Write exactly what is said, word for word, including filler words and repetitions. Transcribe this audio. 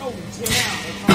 Go, go, go, go. Go down.